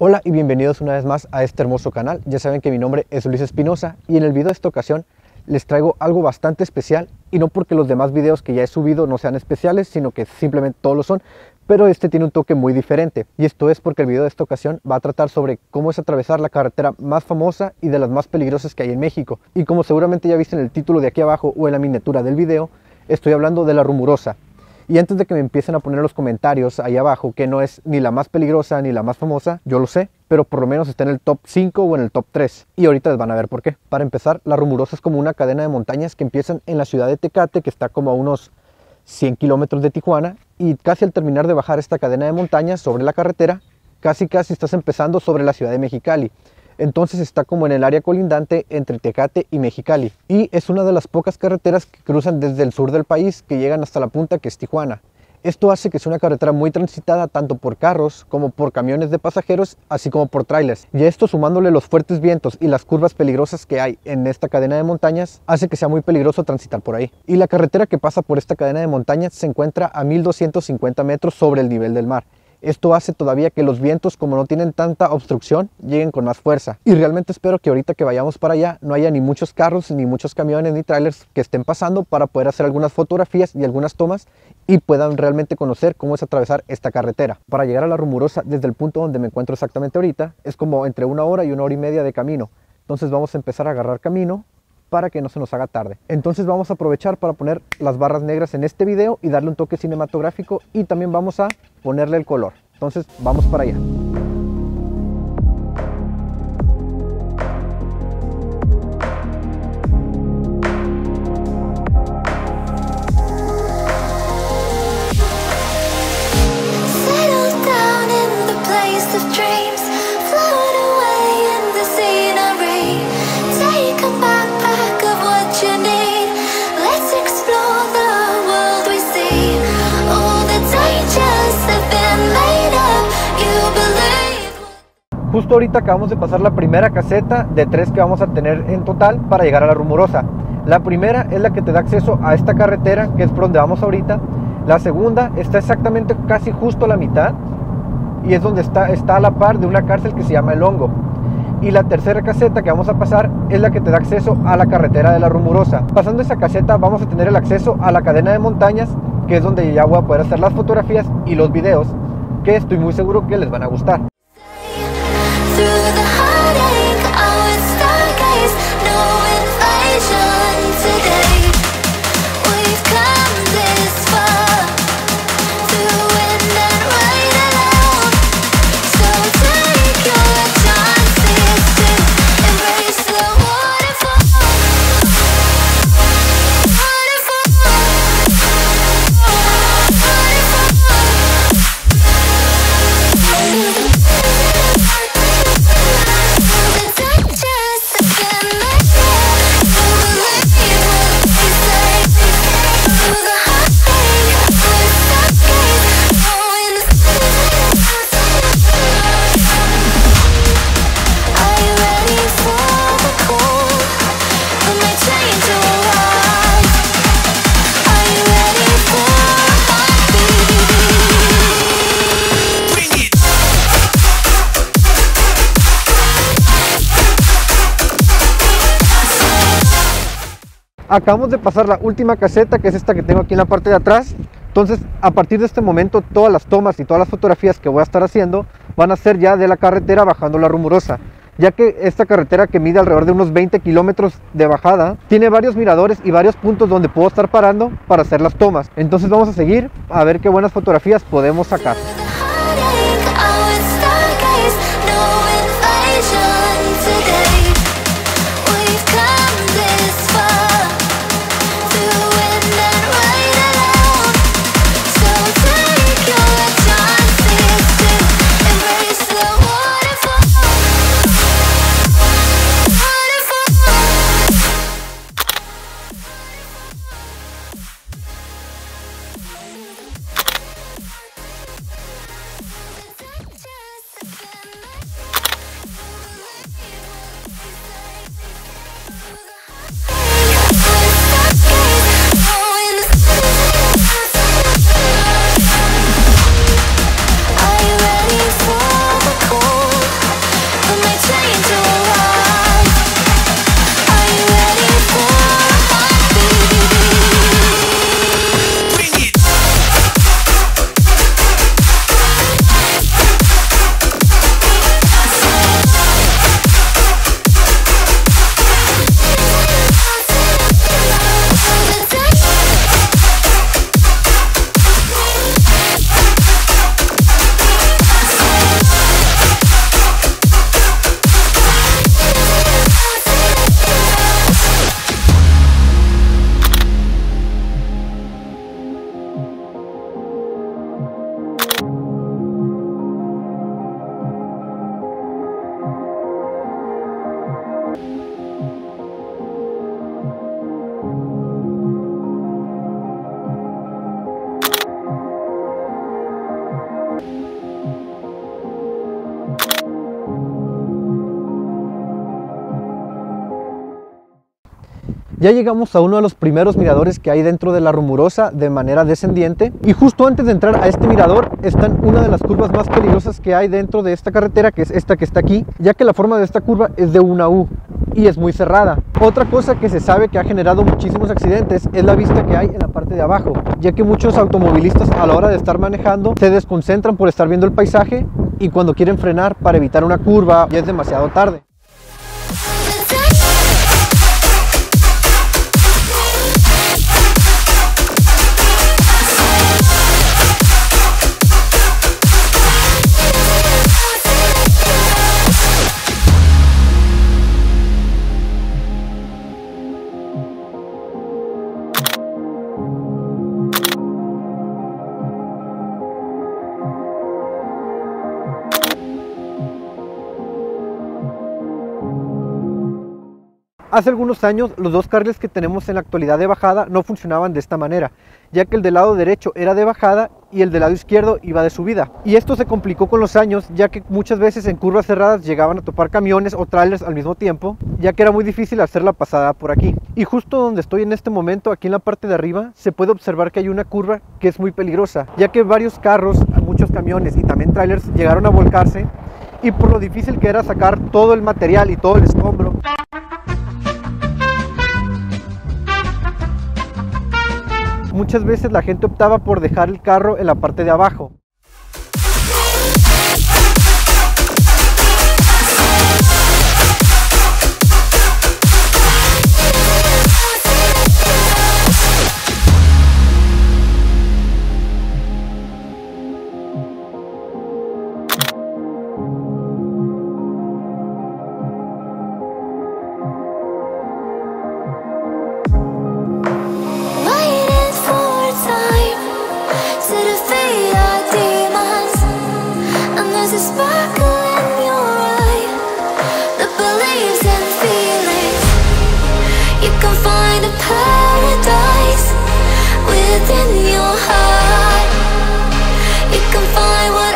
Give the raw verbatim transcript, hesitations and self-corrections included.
Hola y bienvenidos una vez más a este hermoso canal. Ya saben que mi nombre es Luis Espinoza y en el video de esta ocasión les traigo algo bastante especial, y no porque los demás videos que ya he subido no sean especiales, sino que simplemente todos lo son, pero este tiene un toque muy diferente, y esto es porque el video de esta ocasión va a tratar sobre cómo es atravesar la carretera más famosa y de las más peligrosas que hay en México. Y como seguramente ya viste en el título de aquí abajo o en la miniatura del video, estoy hablando de La Rumorosa. Y antes de que me empiecen a poner los comentarios ahí abajo que no es ni la más peligrosa ni la más famosa, yo lo sé, pero por lo menos está en el top cinco o en el top tres. Y ahorita les van a ver por qué. Para empezar, La Rumorosa es como una cadena de montañas que empiezan en la ciudad de Tecate, que está como a unos cien kilómetros de Tijuana. Y casi al terminar de bajar esta cadena de montañas sobre la carretera, casi casi estás empezando sobre la ciudad de Mexicali. Entonces está como en el área colindante entre Tecate y Mexicali, y es una de las pocas carreteras que cruzan desde el sur del país que llegan hasta la punta, que es Tijuana. Esto hace que sea una carretera muy transitada tanto por carros como por camiones de pasajeros, así como por trailers, y esto, sumándole los fuertes vientos y las curvas peligrosas que hay en esta cadena de montañas, hace que sea muy peligroso transitar por ahí. Y la carretera que pasa por esta cadena de montañas se encuentra a mil doscientos cincuenta metros sobre el nivel del mar. Esto hace todavía que los vientos, como no tienen tanta obstrucción, lleguen con más fuerza. Y realmente espero que ahorita que vayamos para allá no haya ni muchos carros, ni muchos camiones, ni trailers que estén pasando, para poder hacer algunas fotografías y algunas tomas y puedan realmente conocer cómo es atravesar esta carretera. Para llegar a La Rumorosa, desde el punto donde me encuentro exactamente ahorita, es como entre una hora y una hora y media de camino. Entonces vamos a empezar a agarrar camino para que no se nos haga tarde. Entonces vamos a aprovechar para poner las barras negras en este video y darle un toque cinematográfico, y también vamos a ponerle el color. Entonces vamos para allá. Justo ahorita acabamos de pasar la primera caseta de tres que vamos a tener en total para llegar a La Rumorosa. La primera es la que te da acceso a esta carretera, que es por donde vamos ahorita. La segunda está exactamente casi justo a la mitad, y es donde está, está a la par de una cárcel que se llama El Hongo. Y la tercera caseta que vamos a pasar es la que te da acceso a la carretera de La Rumorosa. Pasando esa caseta vamos a tener el acceso a la cadena de montañas, que es donde ya voy a poder hacer las fotografías y los videos, que estoy muy seguro que les van a gustar. Acabamos de pasar la última caseta, que es esta que tengo aquí en la parte de atrás. Entonces, a partir de este momento, todas las tomas y todas las fotografías que voy a estar haciendo van a ser ya de la carretera bajando La Rumorosa, ya que esta carretera, que mide alrededor de unos veinte kilómetros de bajada, tiene varios miradores y varios puntos donde puedo estar parando para hacer las tomas. Entonces vamos a seguir a ver qué buenas fotografías podemos sacar. Ya llegamos a uno de los primeros miradores que hay dentro de La Rumorosa de manera descendiente, y justo antes de entrar a este mirador están una de las curvas más peligrosas que hay dentro de esta carretera, que es esta que está aquí, ya que la forma de esta curva es de una U y es muy cerrada. Otra cosa que se sabe que ha generado muchísimos accidentes es la vista que hay en la parte de abajo, ya que muchos automovilistas a la hora de estar manejando se desconcentran por estar viendo el paisaje, y cuando quieren frenar para evitar una curva ya es demasiado tarde. Hace algunos años los dos carriles que tenemos en la actualidad de bajada no funcionaban de esta manera, ya que el del lado derecho era de bajada y el del lado izquierdo iba de subida. Y esto se complicó con los años, ya que muchas veces en curvas cerradas llegaban a topar camiones o trailers al mismo tiempo, ya que era muy difícil hacer la pasada por aquí. Y justo donde estoy en este momento, aquí en la parte de arriba, se puede observar que hay una curva que es muy peligrosa, ya que varios carros, muchos camiones y también trailers llegaron a volcarse, y por lo difícil que era sacar todo el material y todo el escombro, muchas veces la gente optaba por dejar el carro en la parte de abajo. Paradise within your heart, you can find what